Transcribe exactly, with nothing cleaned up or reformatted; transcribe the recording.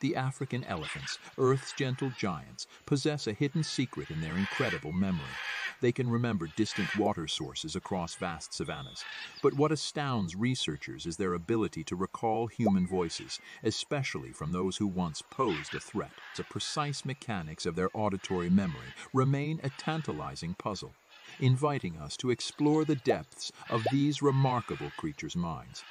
The African elephants, Earth's gentle giants, possess a hidden secret in their incredible memory. They can remember distant water sources across vast savannas. But what astounds researchers is their ability to recall human voices, especially from those who once posed a threat. The precise mechanics of their auditory memory remain a tantalizing puzzle, inviting us to explore the depths of these remarkable creatures' minds.